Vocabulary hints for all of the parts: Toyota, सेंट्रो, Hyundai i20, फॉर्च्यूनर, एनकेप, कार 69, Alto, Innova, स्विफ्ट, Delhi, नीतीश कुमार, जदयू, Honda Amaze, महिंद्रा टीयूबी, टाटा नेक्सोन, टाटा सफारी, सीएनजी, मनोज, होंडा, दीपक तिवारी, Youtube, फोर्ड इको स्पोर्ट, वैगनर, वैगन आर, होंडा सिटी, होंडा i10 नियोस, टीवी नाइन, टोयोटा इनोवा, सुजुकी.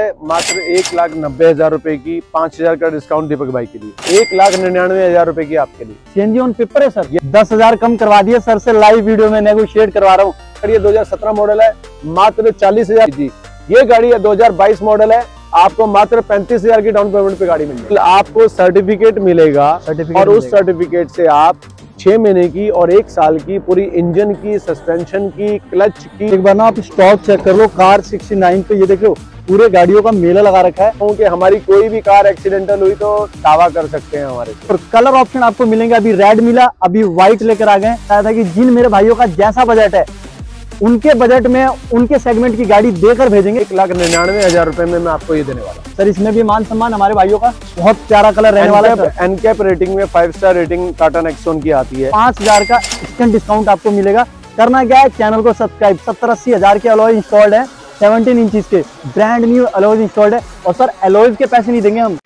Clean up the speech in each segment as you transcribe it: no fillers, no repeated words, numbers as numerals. मात्र 1,90,000 रुपए की 5,000 का डिस्काउंट दीपक भाई के लिए, 1,99,000 रुपए की आपके लिए। सीएनजी ऑन पेपर है सर, ये 10,000 कम करवा दिए सर से, लाइव वीडियो में नेगोशिएट करवा रहा हूँ। ये 2017 मॉडल है, मात्र 40,000 जी। ये गाड़ी 2022 मॉडल है, आपको मात्र 35,000 की डाउन पेमेंट पे गाड़ी मिलेगी। आपको सर्टिफिकेट मिलेगा और उस सर्टिफिकेट से आप 6 महीने की और 1 साल की पूरी इंजन की, सस्पेंशन की, क्लच की। एक बार ना आप स्टॉक चेक कर लो। कार 69 पे ये देखो पूरे गाड़ियों का मेला लगा रखा है, क्योंकि हमारी कोई भी कार एक्सीडेंटल हुई तो दावा कर सकते हैं हमारे। और कलर ऑप्शन आपको मिलेंगे, अभी रेड मिला, अभी व्हाइट लेकर आ गए। कहा था कि जिन मेरे भाइयों का जैसा बजट है उनके बजट में उनके सेगमेंट की गाड़ी देकर भेजेंगे। 1,99,000 रुपए में मैं आपको ये देने वाला हूँ सर। इसमें भी मान सम्मान हमारे भाइयों का बहुत प्यारा कलर रहने वाला है। एनकेप रेटिंग में 5 स्टार रेटिंग टाटा नेक्सोन की आती है। 5,000 का इंस्टेंट डिस्काउंट आपको मिलेगा। करना क्या है, चैनल को सब्सक्राइब। 70-80,000 के अलॉय इंस्टॉल्ड है, 17 इंचेस के ब्रांड न्यू अलॉयज इंस्टॉल्ड है। और सर अलॉयज के पैसे नहीं देंगे हम।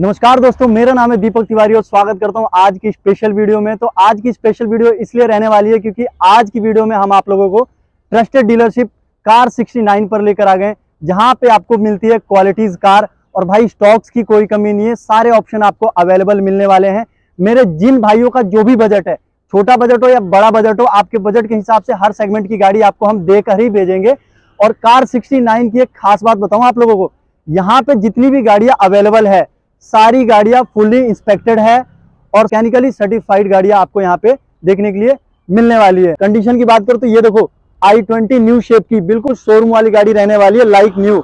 नमस्कार दोस्तों, मेरा नाम है दीपक तिवारी और स्वागत करता हूं आज की स्पेशल वीडियो में। तो आज की स्पेशल वीडियो इसलिए रहने वाली है क्योंकि आज की वीडियो में हम आप लोगों को ट्रस्टेड डीलरशिप कार 69 पर लेकर आ गए, जहां पे आपको मिलती है क्वालिटीज कार। और भाई स्टॉक्स की कोई कमी नहीं है, सारे ऑप्शन आपको अवेलेबल मिलने वाले हैं। मेरे जिन भाइयों का जो भी बजट है, छोटा बजट हो या बड़ा बजट हो, आपके बजट के हिसाब से हर सेगमेंट की गाड़ी आपको हम देकर ही भेजेंगे। और कार 69 की एक खास बात बताऊं आप लोगों को, यहाँ पे जितनी भी गाड़ियाँ अवेलेबल है सारी गाड़ियाँ फुल्ली इंस्पेक्टेड है और मैकेनिकली सर्टिफाइड गाड़ियाँ आपको यहाँ पे देखने के लिए मिलने वाली है। कंडीशन की बात करो तो ये देखो I20 न्यू शेप की बिल्कुल शोरूम वाली गाड़ी रहने वाली है, लाइक न्यू।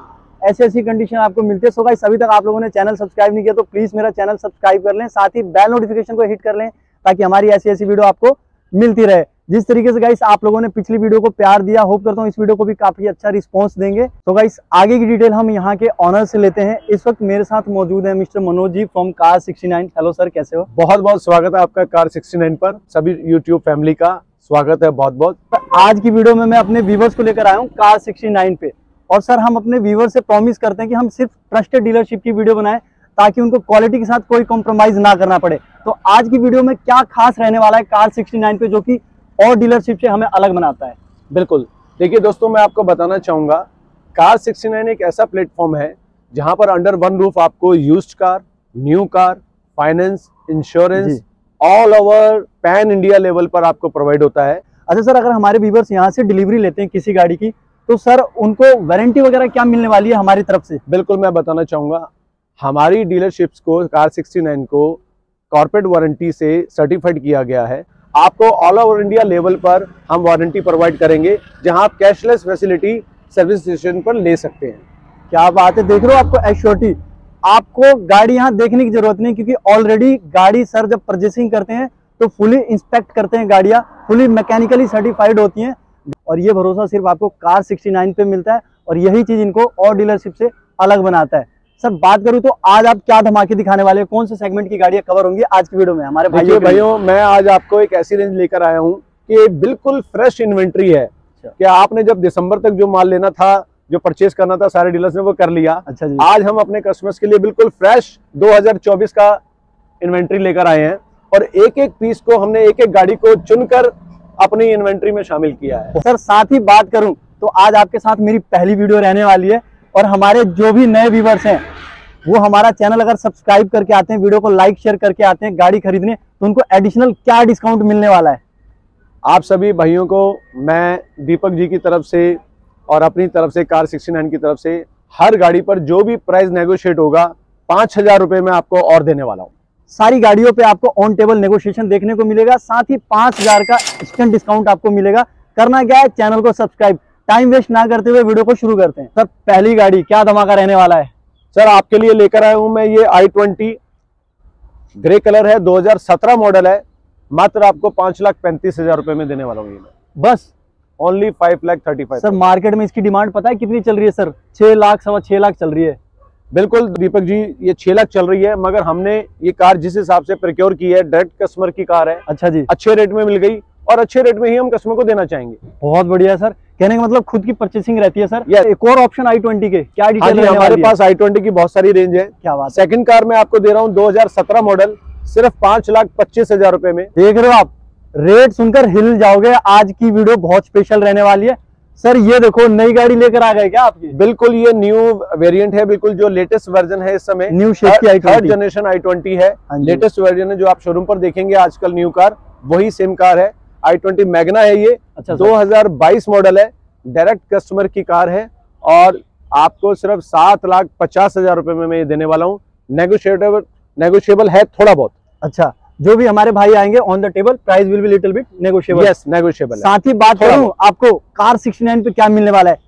ऐसी कंडीशन आपको मिलती है। सो गाइस, अभी तक आप लोगों ने चैनल सब्सक्राइब नहीं किया तो प्लीज मेरा चैनल सब्सक्राइब कर लें, साथ ही बेल नोटिफिकेशन को हिट कर लें ताकि हमारी ऐसी वीडियो आपको मिलती रहे। जिस तरीके से गाइस आप लोगों ने पिछली वीडियो को प्यार दिया, होप करता हूँ इस वीडियो को भी काफी अच्छा रिस्पांस देंगे। तो गाइस आगे की डिटेल हम यहाँ के ऑनर से लेते हैं। इस वक्त मेरे साथ मौजूद है mister मनोज ji from कार 69। Hello sir, कैसे हो? बहुत बहुत स्वागत है आपका कार 69 पर, सभी यूट्यूब फैमिली का स्वागत है बहुत बहुत। आज की वीडियो में मैं अपने व्यूवर्स को लेकर आया हूँ कार 69 पे। और सर हम अपने व्यूवर्स से प्रॉमिस करते हैं कि हम सिर्फ ट्रस्टेड डीलरशिप की वीडियो बनाए ताकि उनको क्वालिटी के साथ कोई कॉम्प्रोमाइज ना करना पड़े। तो आज की वीडियो में क्या खास रहने वाला है कार 69 पे जो कि और डीलरशिप से हमें अलग बनाता है? बिल्कुल, देखिए दोस्तों मैं आपको बताना चाहूँगा, कार 69 एक ऐसा प्लेटफॉर्म है जहाँ पर अंडर वन रूफ आपको used car, new car, finance, insurance, all over pan India level पर आपको प्रोवाइड होता है। अच्छा सर, अगर हमारे व्यूवर्स यहाँ से डिलीवरी लेते हैं किसी गाड़ी की तो सर उनको वारंटी वगैरह क्या मिलने वाली है हमारी तरफ से? बिल्कुल, मैं बताना चाहूँगा हमारी डीलरशिप्स को, कार 69 को कॉर्पोरेट वारंटी से सर्टिफाइड किया गया है। आपको ऑल ओवर इंडिया लेवल पर हम वारंटी प्रोवाइड करेंगे, जहां आप कैशलेस फैसिलिटी सर्विस स्टेशन पर ले सकते हैं। क्या बात है, देख रहे हो आपको एश्योरिटी। आपको गाड़ी यहां देखने की जरूरत नहीं क्योंकि ऑलरेडी गाड़ी सर जब परचेसिंग करते हैं तो फुली इंस्पेक्ट करते हैं, गाड़ियां फुली मैकेनिकली सर्टिफाइड होती हैं। और ये भरोसा सिर्फ आपको कार 69 पे मिलता है और यही चीज इनको और डीलरशिप से अलग बनाता है। सर बात करूं तो आज आप क्या धमाके दिखाने वाले हैं, कौन से सेगमेंट की गाड़ियां कवर होंगी आज की वीडियो में हमारे भाइयों? मैं आज आपको एक ऐसी रेंज लेकर आया हूं कि बिल्कुल फ्रेश इन्वेंट्री है कि आपने जब दिसंबर तक जो माल लेना था, जो परचेस करना था, सारे डीलर्स ने वो कर लिया। अच्छा जी, आज हम अपने कस्टमर्स के लिए बिल्कुल फ्रेश 2024 का इन्वेंट्री लेकर आए हैं और एक एक पीस को हमने, एक एक गाड़ी को चुनकर अपनी इन्वेंट्री में शामिल किया है। सर साथ ही बात करूं तो आज आपके साथ मेरी पहली वीडियो रहने वाली है और हमारे जो भी नए व्यूवर्स हैं वो हमारा चैनल अगर सब्सक्राइब करके आते हैं, वीडियो को लाइक शेयर करके आते हैं गाड़ी खरीदने, तो उनको एडिशनल क्या डिस्काउंट मिलने वाला है? आप सभी भाइयों को मैं दीपक जी की तरफ से और अपनी तरफ से, कार 69 की तरफ से, हर गाड़ी पर जो भी प्राइस नेगोशिएट होगा 5,000 रुपये में आपको और देने वाला हूँ। सारी गाड़ियों पर आपको ऑन टेबल नेगोशिएशन देखने को मिलेगा, साथ ही 5,000 का इंस्टेंट डिस्काउंट आपको मिलेगा। करना क्या है, चैनल को सब्सक्राइब। टाइम वेस्ट ना करते हुए वीडियो को शुरू करते हैं। सर पहली गाड़ी क्या धमाका रहने वाला है? सर आपके लिए लेकर आया हूं मैं ये I20 ग्रे कलर है, 2017 मॉडल है, मात्र आपको 5,35,000 रुपए में देने वाला हूँ ये मैं। बस ओनली 5,35,000। सर मार्केट में इसकी डिमांड पता है कितनी चल रही है सर? 6 लाख, 6.25 लाख चल रही है। बिल्कुल दीपक जी, ये 6 लाख चल रही है, मगर हमने ये कार जिस हिसाब से प्रोक्योर की है, डायरेक्ट कस्टमर की कार है। अच्छा जी, अच्छे रेट में मिल गई और अच्छे रेट में ही हम कस्टमर को देना चाहेंगे। बहुत बढ़िया सर, कहने का मतलब खुद की परचेसिंग रहती है सर। yes. एक और ऑप्शन i20 के क्या डिटेल है? हमारे पास i20 की बहुत सारी रेंज है। क्या बात, सेकंड कार मैं आपको दे रहा हूँ 2017 मॉडल, सिर्फ 5,25,000 रुपए में। देख रहे हो आप, रेट सुनकर हिल जाओगे। आज की वीडियो बहुत स्पेशल रहने वाली है। सर ये देखो, नई गाड़ी लेकर आ गए क्या आपकी? बिल्कुल, ये न्यू वेरिएंट है, बिल्कुल जो लेटेस्ट वर्जन है इस समय, न्यू शेप की थर्ड जनरेशन i20 है, लेटेस्ट वर्जन है। जो आप शोरूम पर देखेंगे आजकल न्यू कार, वही सेम कार है। i20 मैग्ना है ये। अच्छा, 2022 मॉडल है, डायरेक्ट कस्टमर की कार है और आपको सिर्फ 7,50,000 रुपए में मैं ये देने वाला हूँ। नेगोशिएबल है थोड़ा बहुत। अच्छा, जो भी हमारे भाई आएंगे on the table, price will be little bit negotiable. Yes, negotiable. साथ ही बात करूं आपको कार 69 पे क्या मिलने वाला है।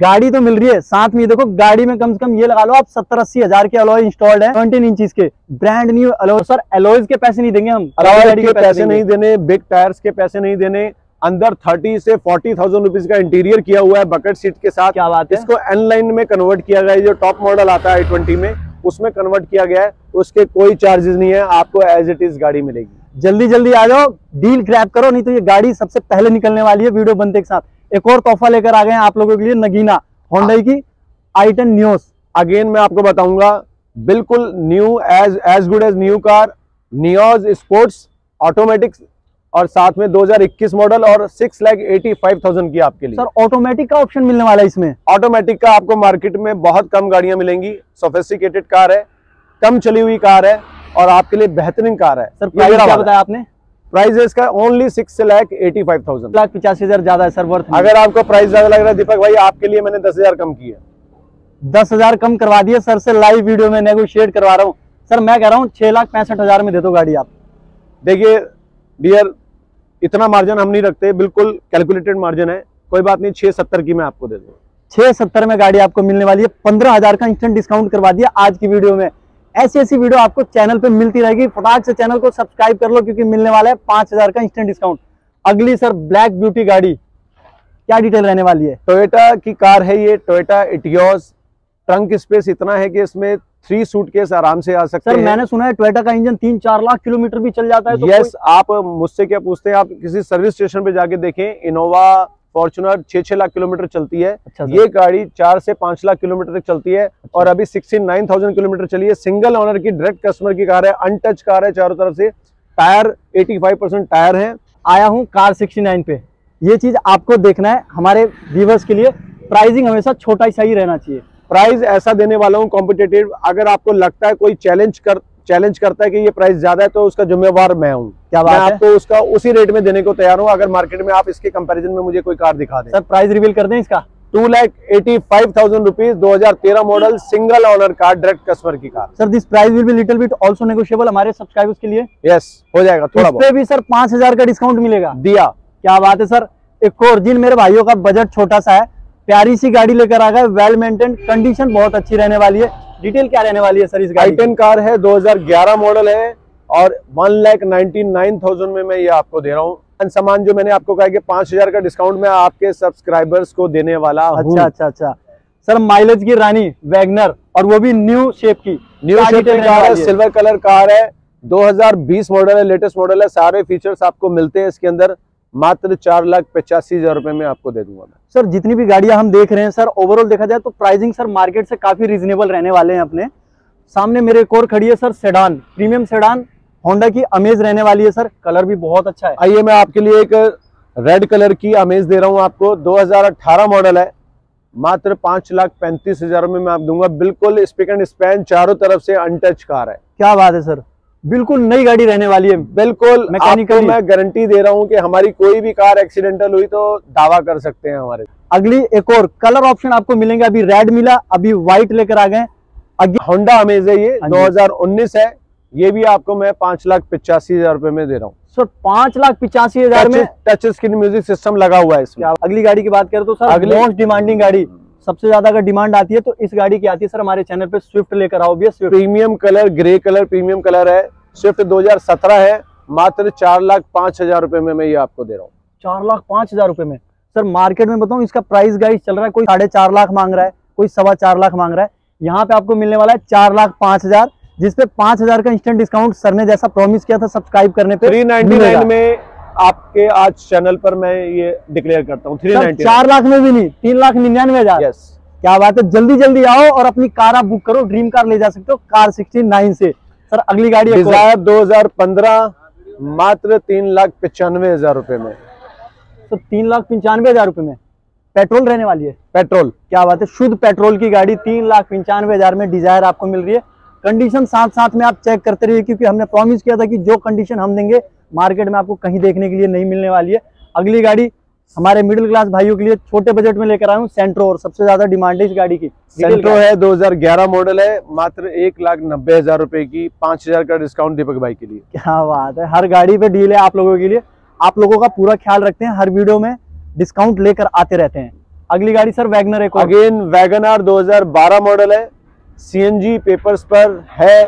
गाड़ी तो मिल रही है, साथ में देखो गाड़ी में कम से कम ये लगा लो आप 70-80 हजार के अलॉय इंस्टॉल्ड है, 17 इंचेस के brand new alloy. Sir alloys के पैसे नहीं देंगे हम, अलॉय के पैसे नहीं देने, बिग टायर्स के पैसे नहीं देने। अंदर 30,000 से 40,000 रुपीज का इंटीरियर किया हुआ है, बकेट सीट के साथ। क्या बात है, इसको एन लाइन में कन्वर्ट किया गया है, जो टॉप मॉडल आता है i20 में, उसमें कन्वर्ट किया गया है। उसके कोई चार्जेस नहीं है, आपको एज इट इज गाड़ी मिलेगी। जल्दी जल्दी आ जाओ, डील ग्रैब करो, नहीं तो ये गाड़ी सबसे पहले निकलने वाली है वीडियो बनते के साथ। एक और तोहफा लेकर आ गए हैं आप लोगों के लिए, नगीना होंडा की i10 नियोस। अगेन मैं आपको बताऊंगा, बिल्कुल new, as good as new car, Nios sports automatics और साथ में 2021 मॉडल और 6,85,000 की आपके लिए। सर ऑटोमेटिक का ऑप्शन मिलने वाला है इसमें? ऑटोमेटिक का आपको मार्केट में बहुत कम गाड़ियां मिलेंगी। सोफिस्टिकेटेड कार है, कम चली हुई कार है और आपके लिए बेहतरीन कार है। सर प्राइस क्या बताया आपने? प्राइस है इसका ओनली 6,85,000। 85,000 ज्यादा है सर, वर्थ। अगर आपको प्राइस ज्यादा लग रहा है दीपक भाई, आपके लिए मैंने 10,000 कम किया, 10,000 कम करवा दिया सर से। लाइव वीडियो में नेगोशिएट करवा रहा हूँ सर, मैं कह रहा हूँ 6,65,000 में दे दो गाड़ी आप। देखिए डियर, इतना मार्जिन हम नहीं रखते, बिल्कुल कैलकुलेटेड मार्जिन है। कोई बात नहीं, 6,70 की मैं आपको दे दूँ, 6,70 में गाड़ी आपको मिलने वाली है। 15,000 का इंस्टेंट डिस्काउंट करवा दिया आज की वीडियो में। ऐसी वीडियो आपको चैनल पे मिलती रहेगी, फटाक से चैनल को सब्सक्राइब कर लो, क्योंकि मिलने वाला है 5,000 का इंस्टेंट डिस्काउंट। अगली सर ब्लैक ब्यूटी गाड़ी, क्या डिटेल रहने वाली है? टोयोटा की कार है ये, टोयोटा इनोवा। ट्रंक स्पेस इतना है कि इसमें 3 सूटकेस आराम से आ सकते हैं। सर मैंने सुना है टोयोटा का इंजन 3-4 लाख किलोमीटर भी चल जाता है। तो यस, आप मुझसे क्या पूछते हैं, आप किसी सर्विस स्टेशन पे जाके देखें, इनोवा फॉर्च्यूनर 6-6 लाख किलोमीटर चलती है। अच्छा, ये गाड़ी 4 से 5 लाख किलोमीटर तक चलती है। अच्छा, और अभी 69,000 किलोमीटर चली है। सिंगल ऑनर की डायरेक्ट कस्टमर की कार है, अनटच कार है चारों तरफ से। टायर 85% टायर है। आया हूँ कार 69 पे, ये चीज आपको देखना है। हमारे व्यूअर्स के लिए प्राइसिंग हमेशा छोटा ही सही रहना चाहिए। प्राइस ऐसा देने वाला हूँ कॉम्पिटेटिव। अगर आपको लगता है कोई चैलेंज करता है कि ये प्राइस ज्यादा है, तो उसका जिम्मेवार मैं हूँ। क्या बात है, आपको उसका उसी रेट में देने को तैयार हूँ। अगर मार्केट में आप इसके कंपैरिजन में मुझे कोई कार दिखा दें। सर प्राइस रिवील कर दें इसका। 2,85,000 rupees, 2013 model, single owner car, direct customer की car. Sir this price will be little bit also negotiable हमारे सब्सक्राइबर्स के लिए। यस, हो जाएगा थोड़ा बहुत। भी सर 5,000 का डिस्काउंट मिलेगा दिया। क्या बात है सर, एक और जिन मेरे भाइयों का बजट छोटा सा है, प्यारी सी गाड़ी लेकर आ गए, वेल मेंटेन, कंडीशन बहुत अच्छी रहने वाली है। डिटेल क्या रहने वाली है सर इस गाड़ी? i10 कार है, 2011 मॉडल है और 1,99,000 में मैं ये आपको दे रहा हूँ। सामान जो मैंने आपको कहा कि 5,000 का डिस्काउंट मैं आपके सब्सक्राइबर्स को देने वाला हूं। अच्छा अच्छा अच्छा। सर माइलेज की रानी वैगनर, और वो भी न्यू शेप की, न्यू शेप की कार है, सिल्वर कलर कार है, 2020 मॉडल है, लेटेस्ट मॉडल है। सारे फीचर्स आपको मिलते हैं इसके अंदर। मात्र 4,85,000 रुपए में आपको दे दूंगा मैं। सर जितनी भी गाड़ियां हम देख रहे हैं सर, ओवरऑल देखा जाए तो प्राइसिंग सर मार्केट से काफी रीजनेबल रहने वाले हैं। अपने सामने मेरे एक और खड़ी है sir, sedan, premium sedan, होंडा की अमेज रहने वाली है। सर कलर भी बहुत अच्छा है। आइए मैं आपके लिए एक रेड कलर की अमेज दे रहा हूँ आपको, 2018 मॉडल है, मात्र 5,35,000 में मैं आप दूंगा। बिल्कुल स्पिक एंड स्पैन, चारों तरफ से अनटच कार है। क्या बात है सर, बिल्कुल नई गाड़ी रहने वाली है, बिल्कुल मैकेनिकल। मैं गारंटी दे रहा हूँ कि हमारी कोई भी कार एक्सीडेंटल हुई तो दावा कर सकते हैं हमारे। अगली एक और कलर ऑप्शन आपको मिलेंगे। अभी रेड मिला, अभी व्हाइट लेकर आ गए। होंडा अमेज है ये, 2019 है, ये भी आपको मैं 5,85,000 रुपए में दे रहा हूँ। सर 5,85,000 में टच स्क्रीन म्यूजिक सिस्टम लगा हुआ है इसमें। अगली गाड़ी की बात करें तो सर, अगली मोस्ट डिमांडिंग गाड़ी, सबसे ज्यादा अगर डिमांड आती है तो इस गाड़ी की आती है सर। हमारे चैनल पे स्विफ्ट लेकर आओ भी, premium colour, grey colour, premium colour है। स्विफ्ट 2017 है, मात्र 4,05,000 रुपए में मैं ये आपको दे रहा हूँ। 4,05,000 रुपए में। सर मार्केट में बताऊँ इसका प्राइस गाइड चल रहा है, कोई 4.5 लाख मांग रहा है, कोई 4.25 लाख मांग रहा है। यहाँ पे आपको मिलने वाला है 4,05,000, जिसपे 5,000 का इंस्टेंट डिस्काउंट सर ने जैसा प्रॉमिस किया था सब्सक्राइब करने पे 399 में आपके आज चैनल पर मैं ये डिक्लेयर करता हूँ 399, 4 लाख में भी नहीं, 3,99,000। क्या बात है, जल्दी जल्दी आओ और अपनी कार आप बुक करो, ड्रीम कार ले जा सकते हो कार 69 से। सर अगली गाड़ी डिजायर 2015 मात्र 3,95,000 रुपए में। तो 3,95,000 रुपए में पेट्रोल रहने वाली है। पेट्रोल, क्या बात है, शुद्ध पेट्रोल की गाड़ी 3,95,000 में डिजायर आपको मिल रही है। कंडीशन साथ साथ में आप चेक करते रहिए, क्योंकि हमने प्रॉमिस किया था कि जो कंडीशन हम देंगे मार्केट में आपको कहीं देखने के लिए नहीं मिलने वाली है। अगली गाड़ी हमारे मिडिल क्लास भाइयों के लिए छोटे बजट में लेकर आया हूँ, सेंट्रो, और सबसे ज्यादा डिमांड है इस गाड़ी की। सेंट्रो है, 2011 मॉडल है, मात्र 1,90,000 रुपए की, 5,000 का डिस्काउंट दीपक भाई के लिए। क्या बात है, हर गाड़ी पे डील है आप लोगों के लिए, आप लोगों का पूरा ख्याल रखते हैं, हर वीडियो में डिस्काउंट लेकर आते रहते हैं। अगली गाड़ी sir वैगन आर, again वैगन आर 2012 model है, सीएनजी पेपर्स पर है,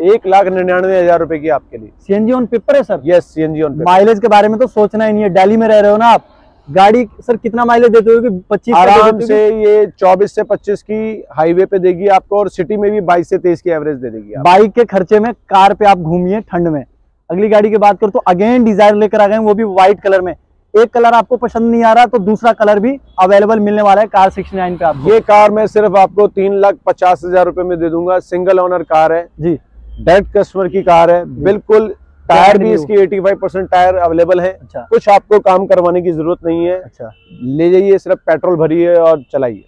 1,99,000 रुपए की आपके लिए। सीएनजी ऑन पेपर है sir? Yes, सीएनजी on paper. Mileage के बारे में तो सोचना ही नहीं है, दिल्ली में रह रहे हो ना आप। गाड़ी सर कितना माइलेज देते हो? 25 आराम से, ये 24 से 25 की हाईवे पे देगी आपको, और सिटी में भी 22 से 23 की एवरेज दे देगी। बाइक के खर्चे में कार पे आप घूमिए ठंड में। अगली गाड़ी की बात करो तो अगेन डिजायर लेकर आ गए, वो भी व्हाइट कलर में। एक कलर आपको पसंद नहीं आ रहा तो दूसरा कलर भी अवेलेबल मिलने वाला है कार 69 पे आपको। ये कार मैं सिर्फ आपको 3,50,000 रुपए में दे दूंगा। सिंगल ओनर कार है जी, डायरेक्ट कस्टमर की कार है, बिल्कुल टायर भी इसकी 85% टायर अवेलेबल है। अच्छा। कुछ आपको काम करवाने की जरूरत नहीं है। अच्छा। ले जाइए, सिर्फ पेट्रोल भरिए और चलाइए।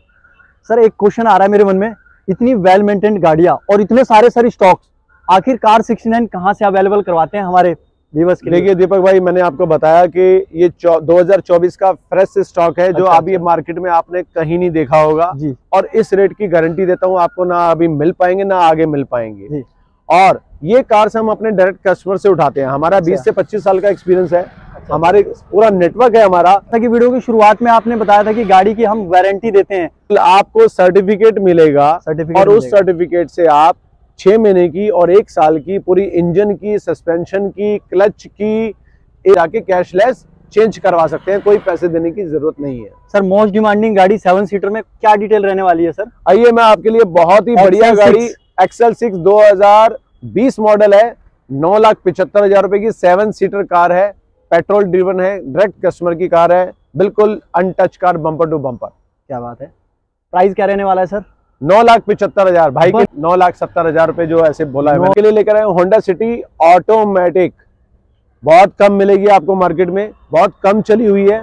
सर एक क्वेश्चन आ रहा है मेरे मन में, इतनी वेल मेंटेन्ड गाड़ियां और इतने सारे सर स्टॉक्स, आखिर कार 69 कहाँ से अवेलेबल करवाते हैं हमारे दिवस के? देखिए दीपक भाई, मैंने आपको बताया कि ये 2024 का फ्रेश स्टॉक है जो अभी मार्केट में आपने कहीं नहीं देखा होगा, और इस रेट की गारंटी देता हूँ आपको, ना अभी मिल पाएंगे ना आगे मिल पाएंगे। और ये कार्स हम अपने डायरेक्ट कस्टमर से उठाते हैं, हमारा 20 से 25 साल का एक्सपीरियंस है। अच्छा। हमारे पूरा नेटवर्क है हमारा। ताकि वीडियो की शुरुआत में आपने बताया था कि गाड़ी की हम वारंटी देते हैं, आपको सर्टिफिकेट मिलेगा, और उस सर्टिफिकेट से आप 6 महीने की और 1 साल की पूरी इंजन की, सस्पेंशन की, क्लच की जाके कैशलेस चेंज करवा सकते हैं, कोई पैसे देने की जरूरत नहीं है। सर मोस्ट डिमांडिंग गाड़ी 7 सीटर में क्या डिटेल रहने वाली है सर? आइए मैं आपके लिए बहुत ही बढ़िया गाड़ी XL6 2020 मॉडल है, 9,75,000 रुपए की 7 सीटर कार है, पेट्रोल ड्रिवन है, डायरेक्ट कस्टमर की कार है, बिल्कुल untouch car, bumper to bumper. क्या बात है, प्राइस क्या रहने वाला है सर? 9,75,000 भाई के 9,70,000 रुपए जो ऐसे बोला है। मैं के लिए लेकर आए होंडा सिटी ऑटोमेटिक, बहुत कम मिलेगी आपको मार्केट में, बहुत कम चली हुई है,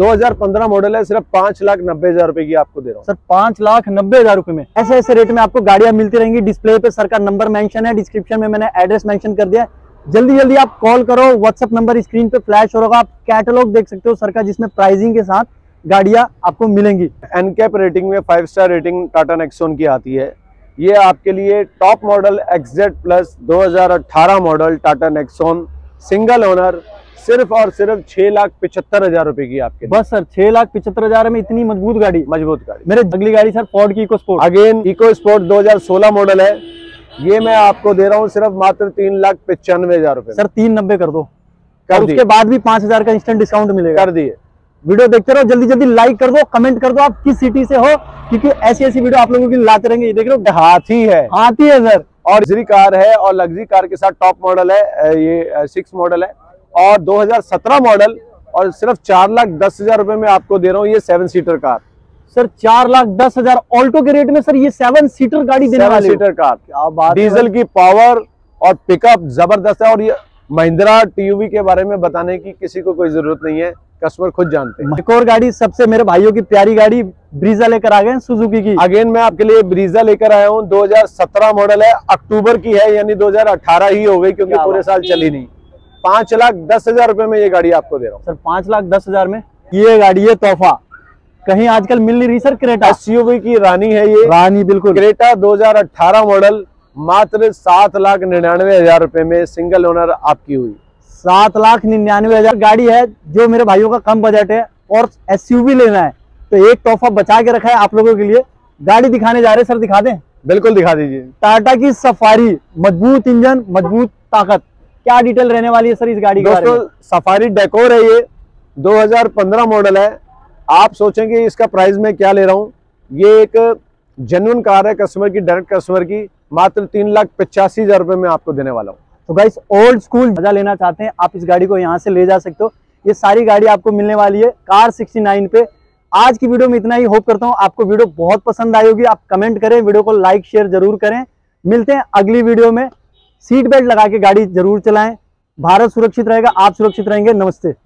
2015 मॉडल है, सिर्फ 5,90,000 रुपए की आपको दे रहा हूँ। सर 5,90,000 रुपए में ऐसे ऐसे रेट में आपको गाड़ियां मिलती रहेंगी। डिस्प्ले पे सर का नंबर मेंशन है, डिस्क्रिप्शन में मैंने एड्रेस मेंशन कर दिया, जल्दी जल्दी आप कॉल करो। व्हाट्सएप नंबर स्क्रीन पे फ्लैश हो रहा होगा, आप कैटलॉग देख सकते हो सर का, जिसमें प्राइसिंग के साथ गाड़ियां आपको मिलेंगी। एनकेप रेटिंग में 5 स्टार रेटिंग टाटा नेक्सोन की आती है। ये आपके लिए top model XZ+ 2018 model टाटा नेक्सोन, single owner, सिर्फ और सिर्फ 6,75,000 रुपए की आपके। बस सर 6,75,000 में इतनी मजबूत गाड़ी, मजबूत गाड़ी। मेरे अगली गाड़ी सर फोर्ड की EcoSport, again EcoSport 2016 model है, ये मैं आपको दे रहा हूँ सिर्फ मात्र 3,95,000 रुपए। सर 3,90,000 कर दो, कर उसके बाद भी 5,000 का इंस्टेंट डिस्काउंट मिलेगा। कर दिए। वीडियो देखते रहो, जल्दी जल्दी लाइक कर दो, कमेंट कर दो आप किस सिटी से हो, क्योंकि ऐसी ऐसी वीडियो आप लोगों की लाते रहेंगे। ये देख रहे हो हाथी है, हाथी है सर, और लग्जरी कार है, और लग्जरी कार के साथ टॉप मॉडल है, ये 6 मॉडल है और 2017 मॉडल, और सिर्फ 4,10,000 रुपए में आपको दे रहा हूँ ये 7 सीटर कार। सर 4,10,000 ऑल्टो के रेट में सर ये 7 सीटर गाड़ी देने वाली है। 7 सीटर कार, डीजल की पावर और पिकअप जबरदस्त है, और ये महिंद्रा टीयूबी के बारे में बताने की किसी को कोई जरूरत नहीं है, कस्टमर खुद जानते हैं। एक और गाड़ी सबसे मेरे भाइयों की प्यारी गाड़ी ब्रिजा लेकर आ गए, सुजुकी की। अगेन मैं आपके लिए ब्रिजा लेकर आया हूँ, 2017 मॉडल है, अक्टूबर की है, यानी 2018 ही हो गई क्योंकि पूरे साल चली नहीं। 5,10,000 रुपए में ये गाड़ी आपको दे रहा हूँ। सर 5,10,000 में ये गाड़ी है, तोहफा कहीं आजकल मिल नहीं रही सर। क्रेटा एसयूवी की रानी है, ये रानी बिल्कुल। क्रेटा 2018 मॉडल, मात्र 7,99,000 रुपए में, सिंगल ओनर आपकी हुई। 7,99,000 गाड़ी है। जो मेरे भाइयों का कम बजट है और एसयूवी लेना है तो एक तोहफा बचा के रखा है आप लोगों के लिए। गाड़ी दिखाने जा रहे सर, दिखा दें? बिल्कुल दिखा दीजिए। टाटा की सफारी, मजबूत इंजन, मजबूत ताकत। क्या डिटेल रहने वाली है सर इस गाड़ी के बारे में? सफारी डेकोर है, ये 2015 मॉडल है। आप सोचेंगे इसका प्राइस मैं क्या ले रहा हूँ, ये एक जेन्युइन कार है कस्टमर की, डायरेक्ट कस्टमर की, मात्र 3,85,000 रुपए में आपको देने वाला हूँ। तो गाइस ओल्ड स्कूल मजा लेना चाहते हैं आप इस गाड़ी को यहाँ से ले जा सकते हो। ये सारी गाड़ी आपको मिलने वाली है कार 69 पे। आज की वीडियो में इतना ही, होप करता हूँ आपको वीडियो बहुत पसंद आई होगी। आप कमेंट करें, वीडियो को लाइक शेयर जरूर करें। मिलते हैं अगली वीडियो में। सीट बेल्ट लगा के गाड़ी जरूर चलाएं। भारत सुरक्षित रहेगा, आप सुरक्षित रहेंगे। नमस्ते।